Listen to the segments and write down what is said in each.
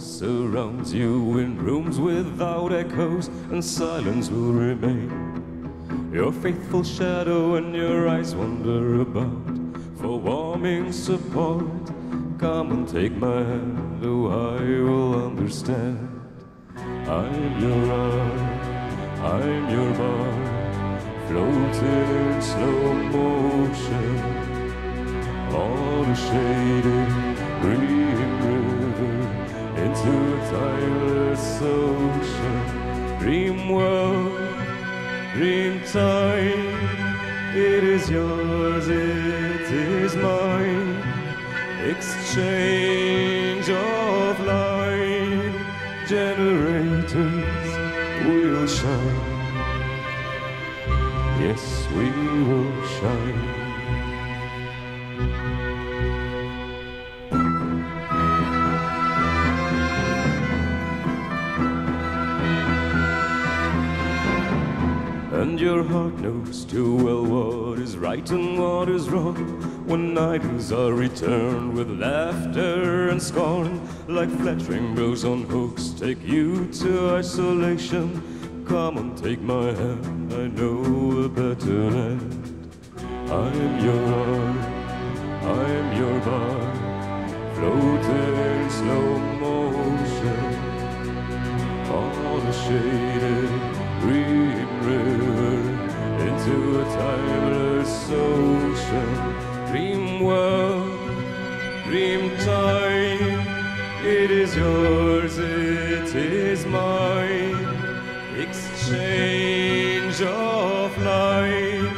surrounds you in rooms without echoes, and silence will remain. Your faithful shadow and your eyes wander about for warming support. Come and take my hand, oh, I will understand. I'm your eye, I'm your bar, floating in slow motion on a shaded green river into a timeless ocean. Dream world, dream time, it is yours, it is mine. Exchange of light, generators will shine. Yes, we will shine. And your heart knows too well what is right and what is wrong, when idols are returned with laughter and scorn. Like flattering blows on hooks take you to isolation. Come and take my hand, I know a better land. I am your arm, I am your bar, floating in slow motion on a shaded green river into a timeless ocean. Dream world, dream time, it is yours, it is mine. Exchange of light,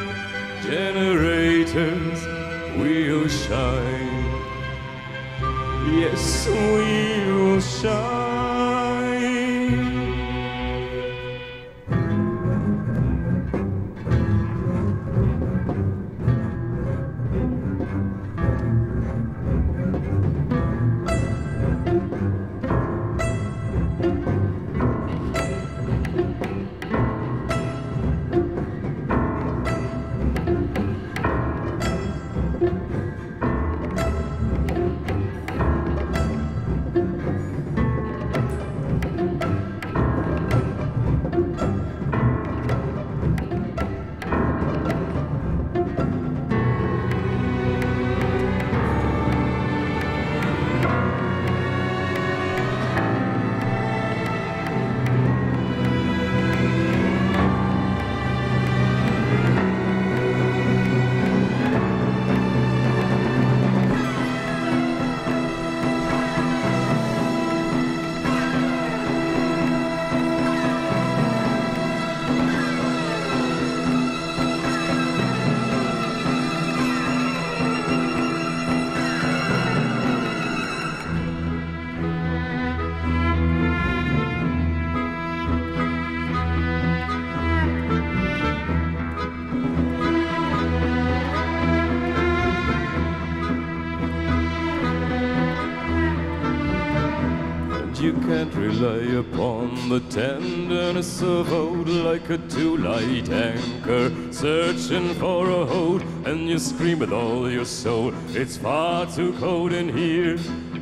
generators will shine. Yes, we will shine. You can't rely upon the tenderness of old, like a too-light anchor searching for a hold, and you scream with all your soul, it's far too cold in here.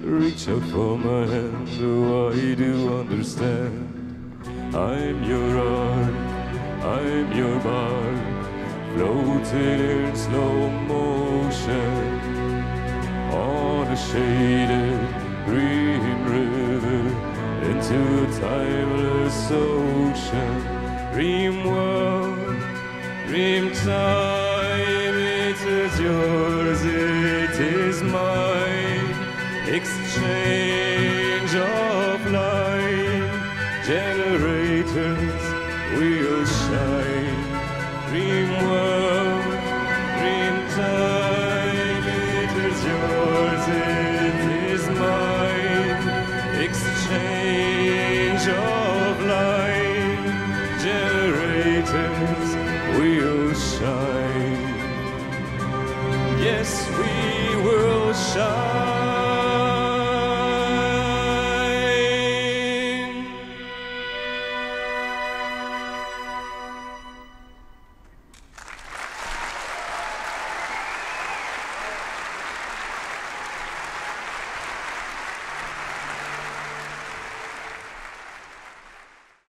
Reach out for my hand, oh, I do understand. I'm your arm, I'm your bar, floating in slow motion on a shaded green river into a timeless ocean. Dream world, dream time, it is yours, it is mine. Exchange of